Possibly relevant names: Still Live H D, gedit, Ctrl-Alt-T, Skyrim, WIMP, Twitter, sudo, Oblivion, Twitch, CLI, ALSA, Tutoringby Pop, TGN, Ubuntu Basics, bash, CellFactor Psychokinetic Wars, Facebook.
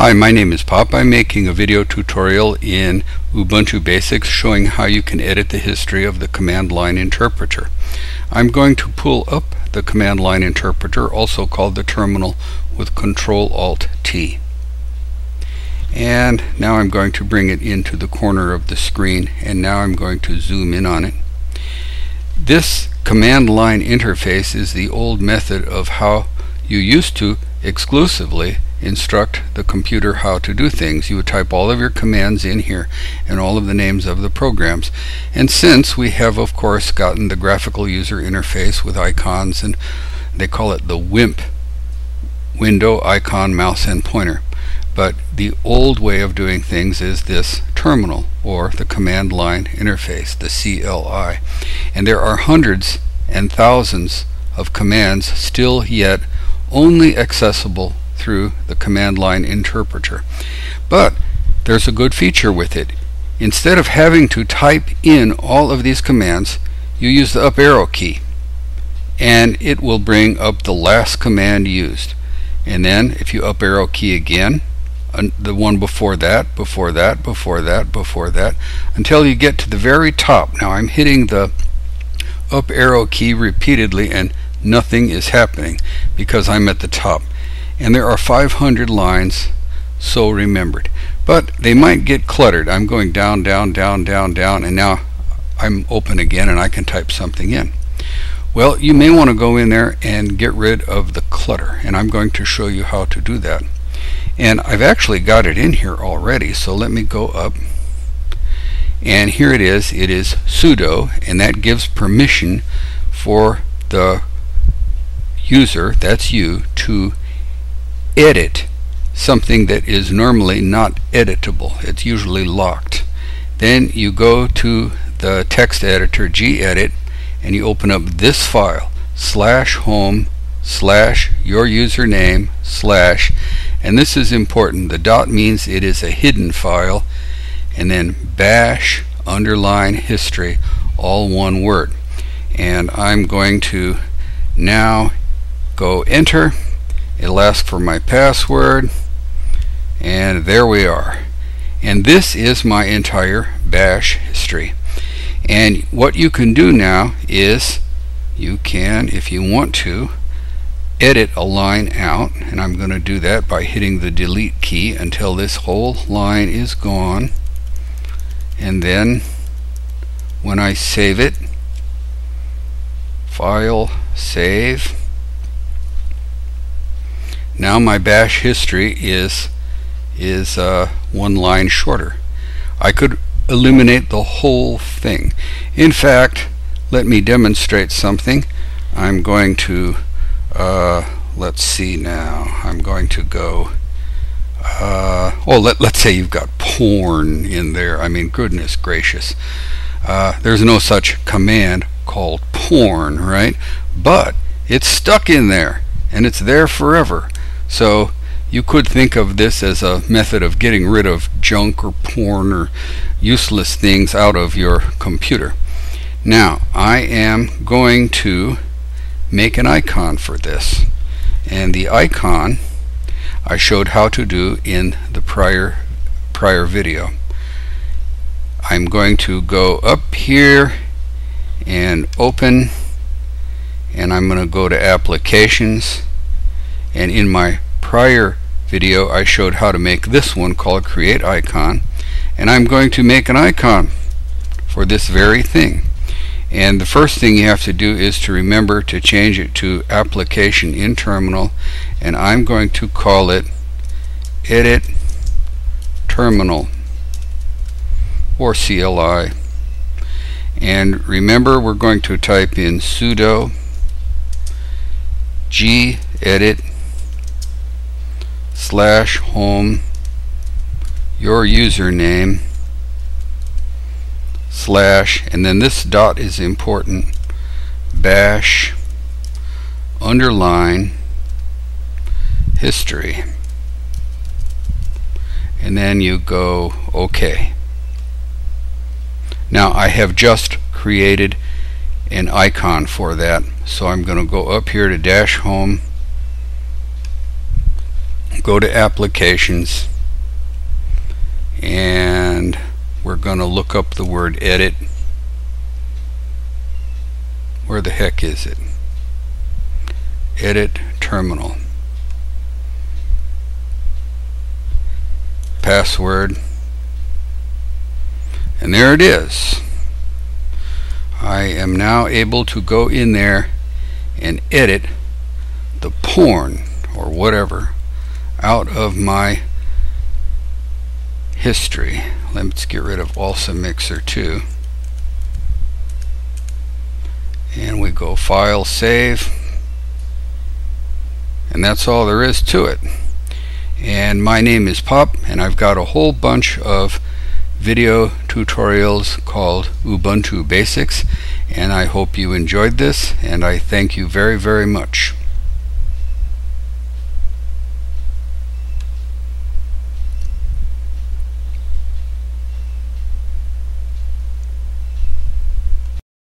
Hi, my name is Pop. I'm making a video tutorial in Ubuntu Basics showing how you can edit the history of the command line interpreter. I'm going to pull up the command line interpreter, also called the terminal, with Ctrl-Alt-T. And now I'm going to bring it into the corner of the screen, and now I'm going to zoom in on it. This command line interface is the old method of how you used to exclusively instruct the computer how to do things. You would type all of your commands in here and all of the names of the programs. And since we have, of course, gotten the graphical user interface with icons, and they call it the WIMP, window, icon, mouse, and pointer. But the old way of doing things is this terminal, or the command line interface, the CLI. And there are hundreds and thousands of commands still yet only accessible through the command line interpreter. But there's a good feature with it. Instead of having to type in all of these commands, you use the up arrow key, and it will bring up the last command used. And then if you up arrow key again, the one before that, before that, before that, before that, until you get to the very top. Now I'm hitting the up arrow key repeatedly and nothing is happening because I'm at the top. And there are 500 lines so remembered, but they might get cluttered. I'm going down, down, down, down, down, and now I'm open again and I can type something in. Well, you may want to go in there and get rid of the clutter, and I'm going to show you how to do that. And I've actually got it in here already, so let me go up, and here it is sudo, and that gives permission for the user, that's you, to edit something that is normally not editable. It's usually locked. Then you go to the text editor gedit and you open up this file, /home/your-username/ and this is important. The dot means it is a hidden file, and then bash underline history, all one word. And I'm going to now go enter. It'll ask for my password, and there we are. And this is my entire bash history. And what you can do now is you can, if you want to, edit a line out, and I'm going to do that by hitting the delete key until this whole line is gone. And then when I save it, file, save. Now my bash history is one line shorter. I could eliminate the whole thing. In fact, let me demonstrate something. I'm going to let's see now. I'm going to go. Let's say you've got porn in there. I mean, goodness gracious. There's no such command called porn, right? But it's stuck in there, and it's there forever. So you could think of this as a method of getting rid of junk or porn or useless things out of your computer. Now I am going to make an icon for this, and the icon I showed how to do in the prior video. I'm going to go up here and open, and I'm going to go to applications, and in my prior video I showed how to make this one called create icon, and I'm going to make an icon for this very thing. And the first thing you have to do is to remember to change it to application in terminal, and I'm going to call it edit terminal, or CLI. And remember, we're going to type in sudo gedit /home/your-username/ and then this dot is important, bash underline history, and then you go OK. Now I have just created an icon for that, so I'm going to go up here to dash home, go to Applications, and we're going to look up the word edit. Where the heck is it? Edit terminal. Password. And there it is. I am now able to go in there and edit the porn or whatever out of my history. Let's get rid of ALSA Mixer too. And we go File, Save, and that's all there is to it. And my name is Pop, and I've got a whole bunch of video tutorials called Ubuntu Basics, and I hope you enjoyed this, and I thank you very, very much.